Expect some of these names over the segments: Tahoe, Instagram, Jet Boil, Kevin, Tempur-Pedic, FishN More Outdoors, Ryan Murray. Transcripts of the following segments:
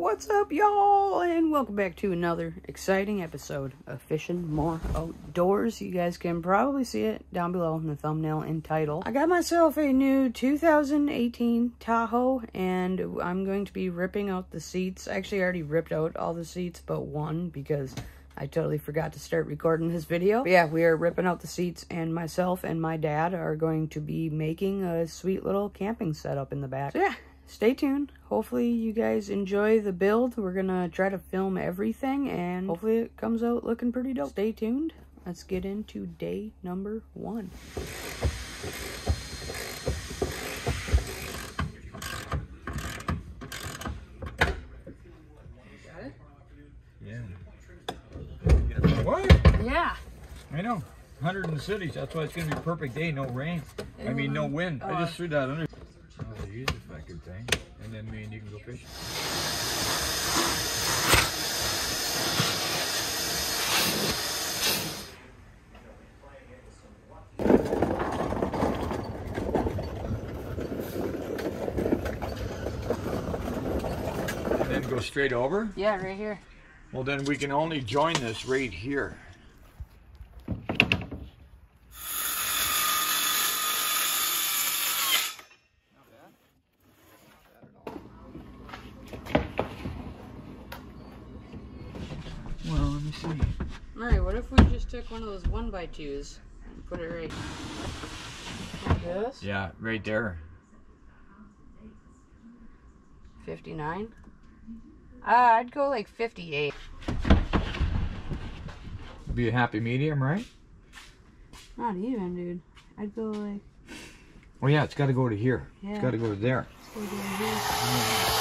What's up, y'all, and welcome back to another exciting episode of FishN More Outdoors. You guys can probably see it down below in the thumbnail and title. I got myself a new 2018 Tahoe, and I'm going to be ripping out the seats. Actually, I already ripped out all the seats but one because I totally forgot to start recording this video. But yeah, we are ripping out the seats, and myself and my dad are going to be making a sweet little camping setup in the back. So yeah. Stay tuned. Hopefully you guys enjoy the build. We're gonna try to film everything and hopefully it comes out looking pretty dope. Stay tuned. Let's get into day number one. Got it? Yeah. What? Yeah. I know. 100 in the cities. That's why it's gonna be a perfect day. No rain. I mean, no wind. I just threw that under. Use this like good thing, and then me and you can go fishing. And then go straight over? Yeah, right here. Well, then we can only join this right here. Alright, what if we just took one of those 1x2s and put it right like this? Yeah, right there. 59? I'd go like 58. Be a happy medium, right? Not even, dude. I'd go like... Oh yeah, it's got to go to here. Yeah. It's got to go to there. It's got to go to here. Mm-hmm.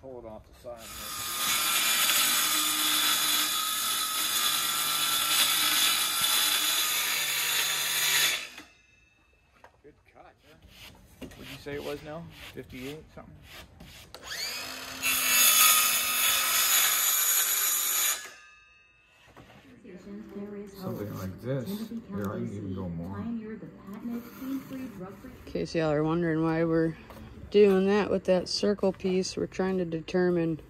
Pull it off the side. Good cut, huh? What'd you say it was now? 58 something? Something like this. There, I can even go more. In case y'all are wondering why we're doing that with that circle piece, we're trying to determine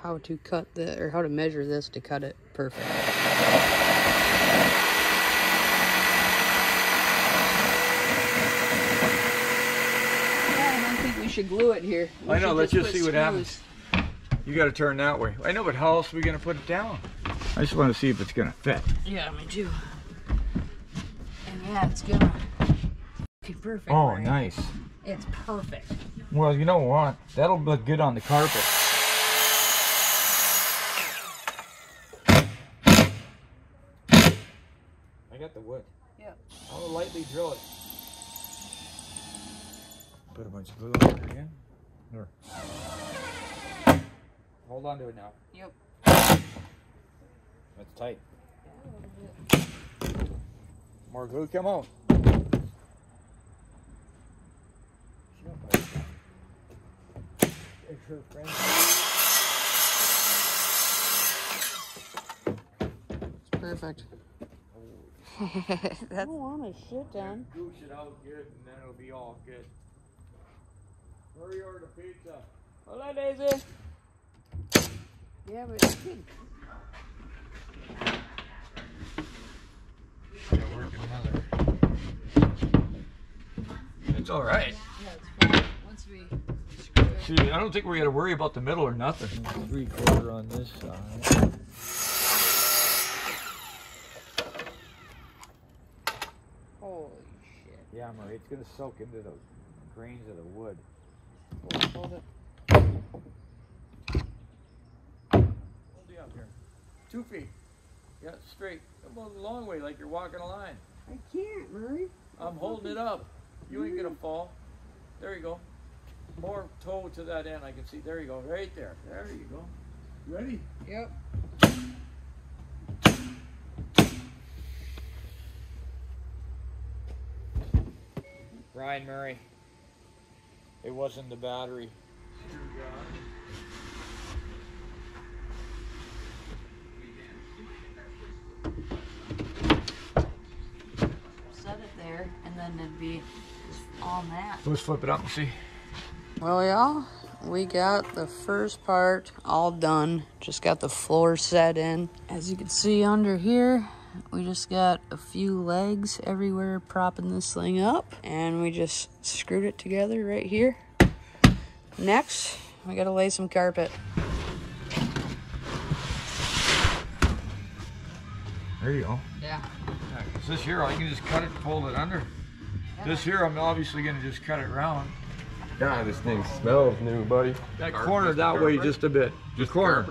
how to cut the, or how to measure this to cut it perfect. Yeah, I don't think we should glue it here. I know, let's just see what happens. You got to turn that way. I know, but how else are we going to put it down? I just want to see if it's going to fit. Yeah, me too. And yeah, it's going to be perfect. Oh, right? Nice. It's perfect. Well, you know what? That'll look good on the carpet. I got the wood. Yeah. I'll lightly drill it. Put a bunch of glue on it again. There. Hold on to it now. Yep. That's tight. Yeah, more glue, come on. Her friend. It's perfect. Oh. I don't want my shit done. Gooch it out good and then it'll be all good. Hurry over to pizza. Hello, Daisy. Yeah, but gotta work another. It's alright. Yeah, it's fine. Once we... See, I don't think we got to worry about the middle or nothing. 3/4 on this side. Holy shit. Yeah, Murray, it's going to soak into those grains of the wood. Hold it. Hold it up here. 2 feet. Yeah, straight. Go the long way like you're walking a line. I can't, Murray. I'm holding it up. You ain't going to fall. There you go. More toe to that end, I can see. There you go, right there. There you go. Ready? Yep. Ryan Murray. It wasn't the battery. then it'd be on that. Let's flip it up and see. Well, y'all, we got the first part all done. Just got the floor set in. As you can see under here, we just got a few legs everywhere propping this thing up, and we just screwed it together right here. Next, we gotta lay some carpet. There you go. Yeah. Cause this here, all you can just cut it and fold it under. Yeah. This here, I'm obviously gonna just cut it round. God, this thing smells new, buddy. That corner that way just a bit. Just corner.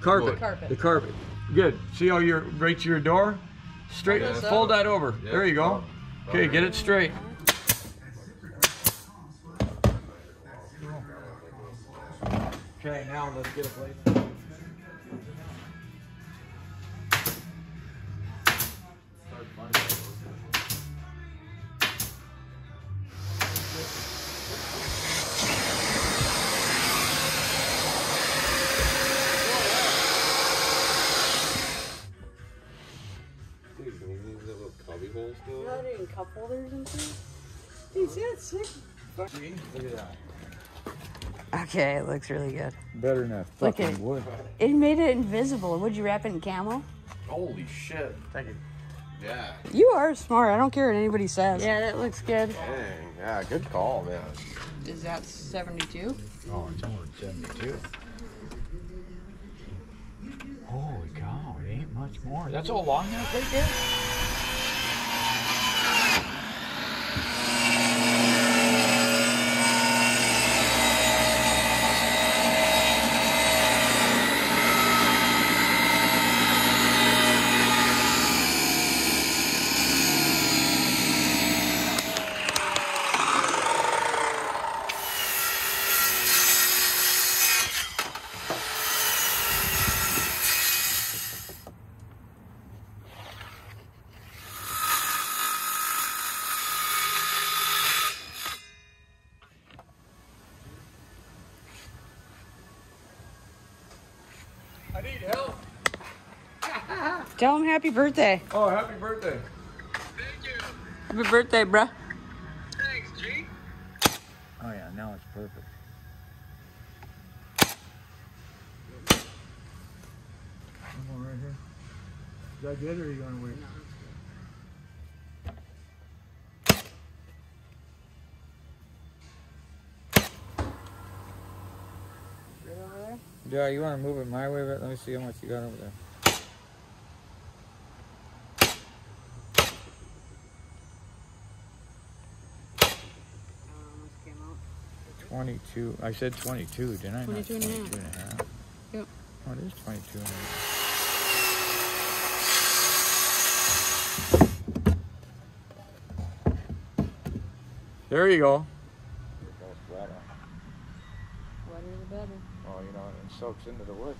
Carpet. The carpet. Good. See how you're right to your door? Straight. Yeah, fold that over. Yeah. There you go. Okay, get it straight. Okay, now let's get a plate. Cup holders and things. Dude, see that sick? Look at that. Okay, it looks really good. Better than fucking wood. It made it invisible. Would you wrap it in camel? Holy shit. Thank you. Yeah. You are smart. I don't care what anybody says. Yeah, that looks good. Dang, yeah, good call, man. Is that 72? Oh, it's only 72. Holy cow, it ain't much more. That's all long now, right there? Tell him happy birthday. Oh, happy birthday. Thank you. Happy birthday, bruh. Thanks, G. Oh, yeah, now it's perfect. One more right here. Is that good, or are you going to wait? Right over there? Yeah, you want to move it my way, but let me see how much you got over there. I said 22, didn't I? 22 and a half. 22 and a half. Yep. Oh, it is 22 and a half. There you go. Wetter the better. Oh, you know, it soaks into the wood.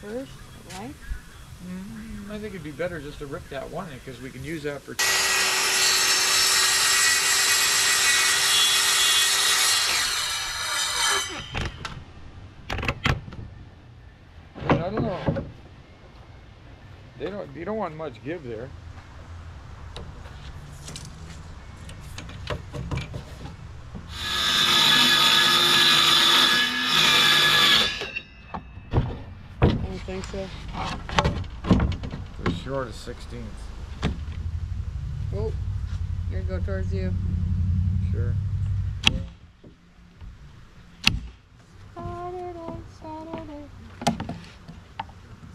First, right? I think it'd be better just to rip that one in because we can use that for. I don't know. They don't. You don't want much give there. We're short of 16. Oh, here go towards you. Sure.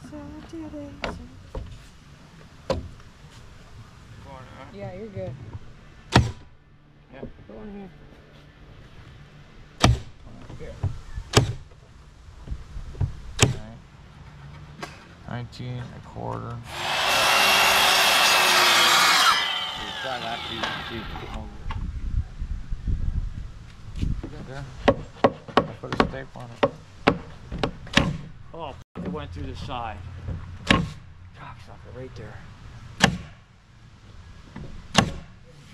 Saturday. Yeah, you're good. Yeah. Go on here. There. 19 and a quarter. Yeah. I put a tape on it. Oh, it went through the side. Cocksucker right there.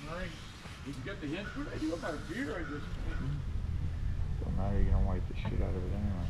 spring. You can get the hint. What did I do about a beer I just made? Well, now you're going to wipe the shit out of it anyway.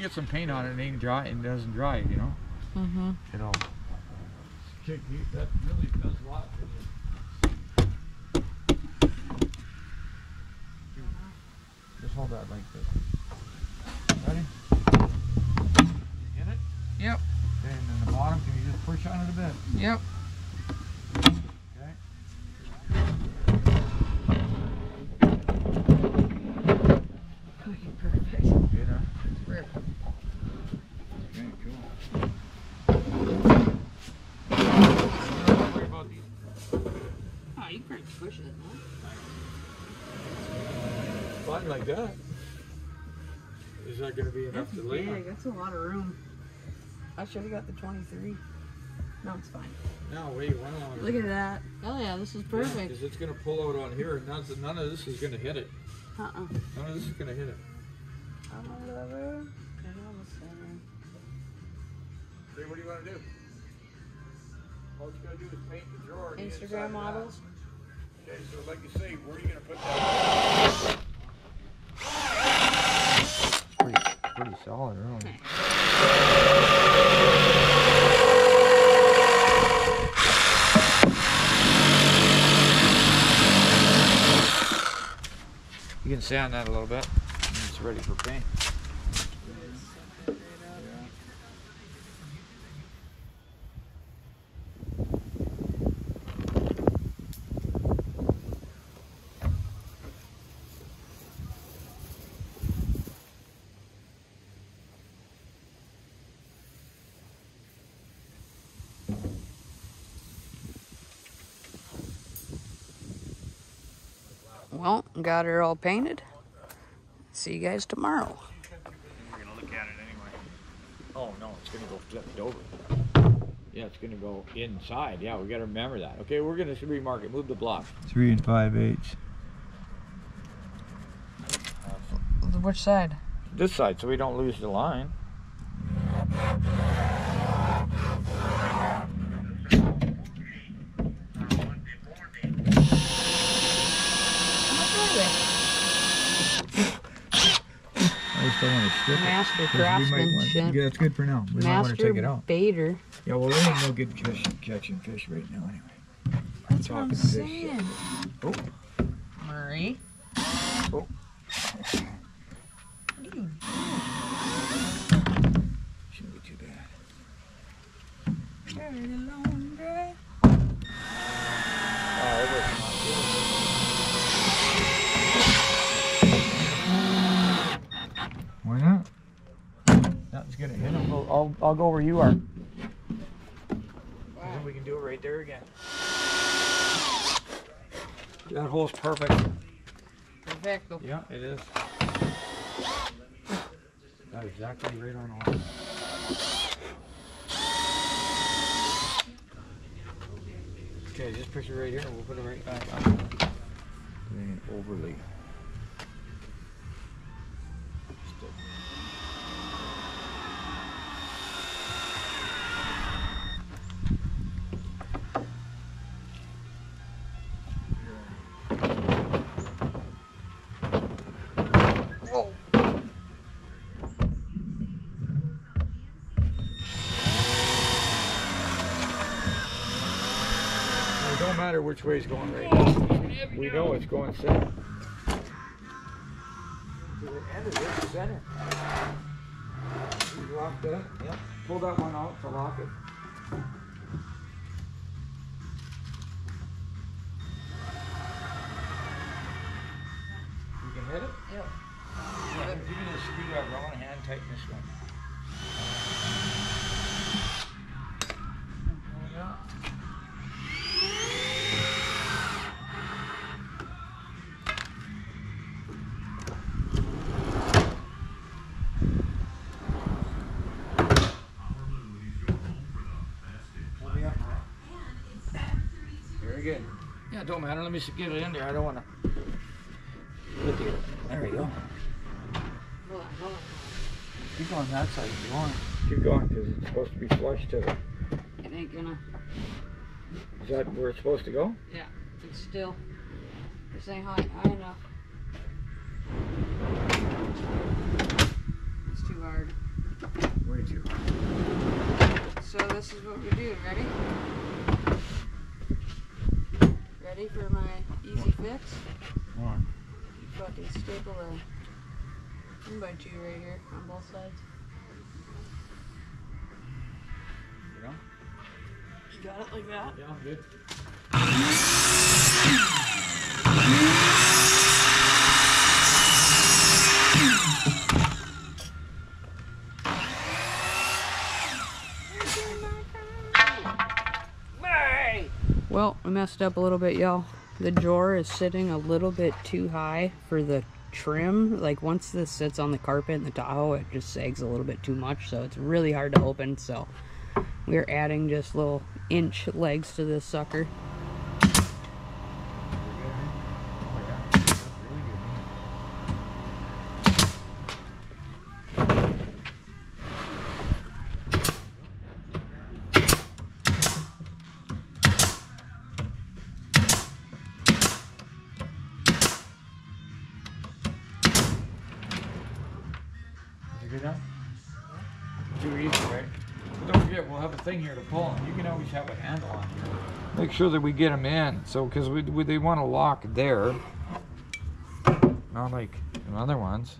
Get some paint on it and it ain't dry and doesn't dry, you know. Mm-hmm. It all technique that really does a lot for you. Just hold that like this. Ready? You hit it? Yep. Okay, and then the bottom, can you just push on it a bit? Yep. Like that. Is that going to be enough to lay? Yeah, that's a lot of room. I should have got the 23. No, it's fine. No, wait, one longer. Look at that. Oh yeah, this is perfect. Because yeah, it's going to pull out on here, and none of this is going to hit it. None of this is going to hit it. Hey, what do you want to do? All you got to do is paint the drawer. Instagram models. Okay, so like you say, where are you going to put that? Pretty solid, really. Okay. You can sand that a little bit. It's ready for paint. Well, got her all painted. See you guys tomorrow. We're gonna look at it anyway. Oh no, it's gonna go flipped over. Yeah, it's gonna go inside. Yeah, we gotta remember that. Okay, we're gonna remark it. Move the block. 3 5/8. Which side? This side, so we don't lose the line. Master craftsmanship. Yeah, it's good for now. We might want to take it out. Baiter. Yeah, well, there ain't no good catching fish right now, anyway. That's what I'm saying. Fish. Oh. Murray. Oh. What are you doing? Shouldn't be too bad. Very long day. Why not? Nothing's gonna hit him. I'll go where you are. Wow. We can do it right there again. That hole's perfect. Perfect. Yeah, it is. That's exactly right on the hole. Okay, just push it right here and we'll put it right back on. Doing an overlay. Which way is going right now. We know it's going center. To the end of this center. You lock that. Yep. Pull that one out to lock it. You can hit it? Yep. Yeah, if you can just screw that wrong hand, tighten this one. It don't matter. Let me just get it in there. I don't want to. Look at it. There we go. Hold on. Keep going that side if you want. Keep going because it's supposed to be flush to it. It ain't gonna. Is that where it's supposed to go? Yeah. It's still. This ain't high enough. It's too hard. Way too hard. So this is what we do. Ready? Ready for my easy fix? Come on. You fucking staple a 1x2 right here on both sides. You know? You got it like that? Yeah, good. Well, we messed up a little bit, y'all. The drawer is sitting a little bit too high for the trim. Like once this sits on the carpet in the Tahoe, it just sags a little bit too much, so it's really hard to open. So we're adding just little inch legs to this sucker. Here to pull them. You can always have a handle on here. Make sure that we get them in, so because they want to lock there, not like in other ones.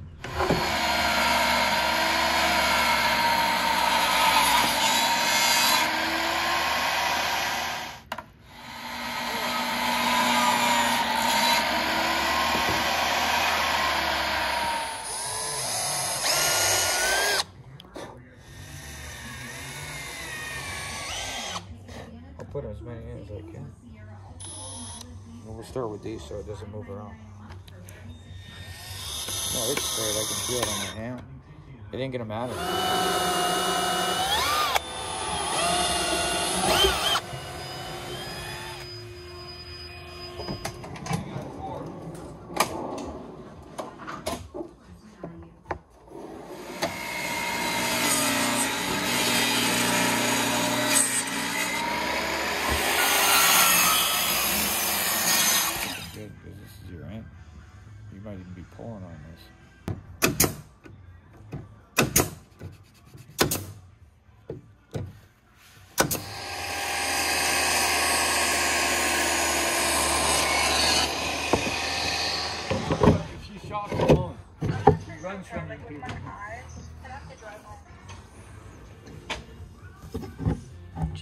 Put as many in as I can. And we'll start with these so it doesn't move around. No, it's straight. I can feel it on my hand. It ain't gonna matter.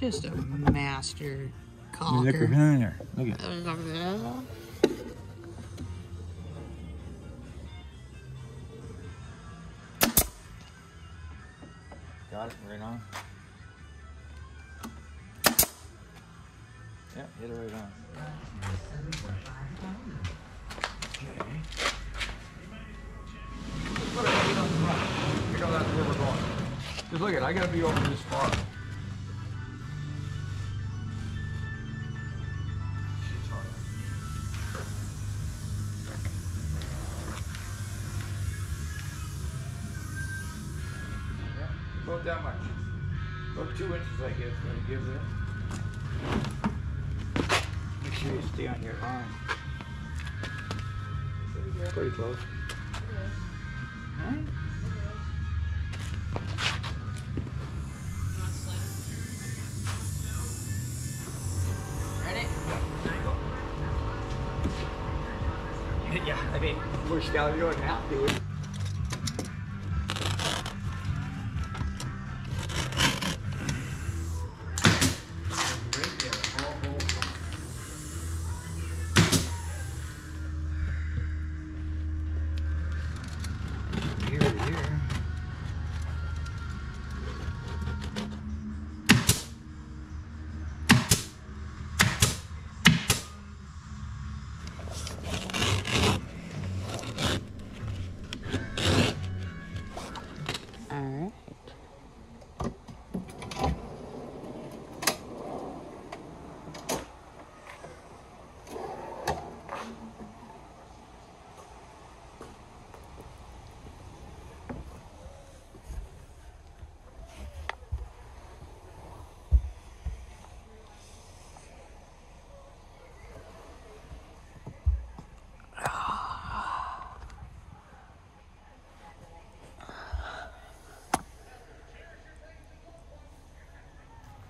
Just a master caulker. Look behind there. Look at that. Got it right on. Yep, hit it right on. Okay. Look how that's where we're going. Just look at it, I gotta be over this far. Yeah, about that much. About 2 inches, I guess, gonna give that. Make sure you stay on your line. Pretty close. All right. We're scouting your map, dude.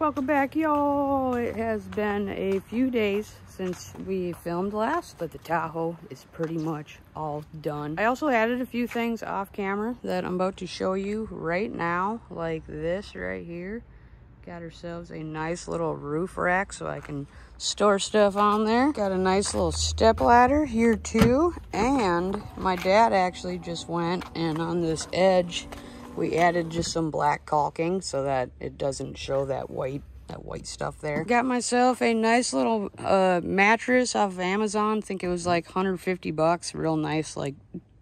Welcome back, y'all. It has been a few days since we filmed last, but the Tahoe is pretty much all done. I also added a few things off camera that I'm about to show you right now, like this right here. Got ourselves a nice little roof rack so I can store stuff on there. Got a nice little step ladder here too. And my dad actually just went and on this edge, we added just some black caulking so that it doesn't show that white stuff there. Got myself a nice little mattress off of Amazon. I think it was like 150 bucks. Real nice, like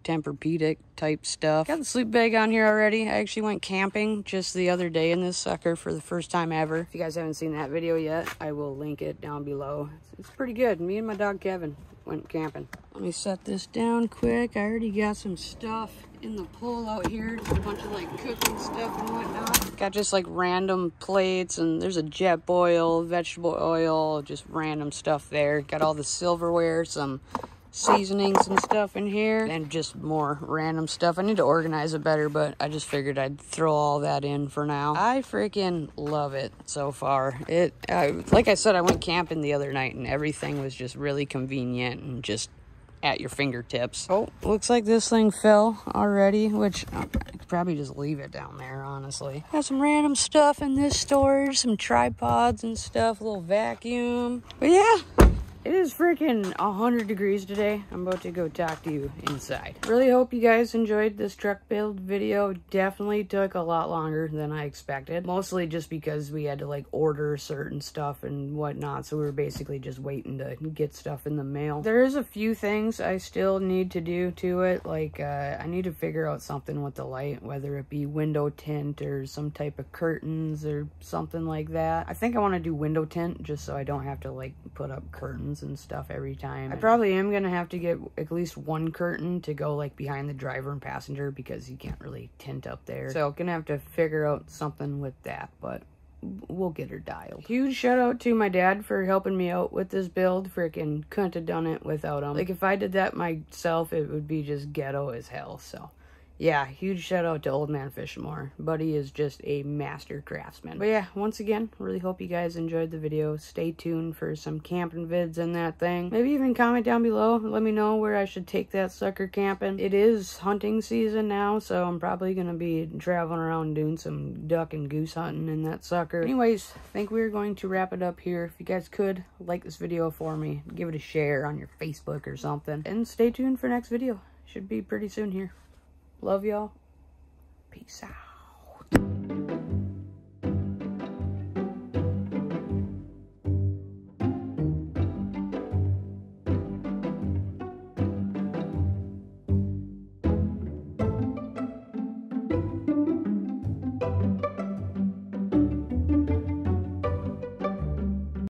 Tempur-Pedic type stuff. Got the sleep bag on here already. I actually went camping just the other day in this sucker for the first time ever. If you guys haven't seen that video yet, I will link it down below. It's pretty good. Me and my dog Kevin went camping. Let me set this down quick. I already got some stuff in the pool out here. Just a bunch of like cooking stuff and whatnot. Got just like random plates, and there's a Jet Boil, vegetable oil, just random stuff there. Got all the silverware, some seasonings and stuff in here, and just more random stuff. I need to organize it better, but I just figured I'd throw all that in for now. I freaking love it so far. Like I said, I went camping the other night and everything was just really convenient and just at your fingertips. Oh, looks like this thing fell already, which I could probably just leave it down there, honestly. Got some random stuff in this storage, some tripods and stuff, a little vacuum. But yeah, it is freaking 100 degrees today. I'm about to go talk to you inside. Really hope you guys enjoyed this truck build video. Definitely took a lot longer than I expected. Mostly just because we had to like order certain stuff and whatnot. So we were basically just waiting to get stuff in the mail. There is a few things I still need to do to it. Like I need to figure out something with the light, whether it be window tint or some type of curtains or something like that. I think I want to do window tint just so I don't have to like put up curtains and stuff every time. I probably am gonna have to get at least one curtain to go like behind the driver and passenger because you can't really tint up there. So gonna have to figure out something with that, but we'll get her dialed. Huge shout out to my dad for helping me out with this build. Freaking couldn't have done it without him. Like if I did that myself, it would be just ghetto as hell. So yeah, huge shout out to old man FishN More. Buddy is just a master craftsman. But yeah, once again, really hope you guys enjoyed the video. Stay tuned for some camping vids and that thing. Maybe even comment down below. Let me know where I should take that sucker camping. It is hunting season now, so I'm probably going to be traveling around doing some duck and goose hunting in that sucker. Anyways, I think we're going to wrap it up here. If you guys could, like this video for me. Give it a share on your Facebook or something. And stay tuned for next video. Should be pretty soon here. Love y'all. Peace out.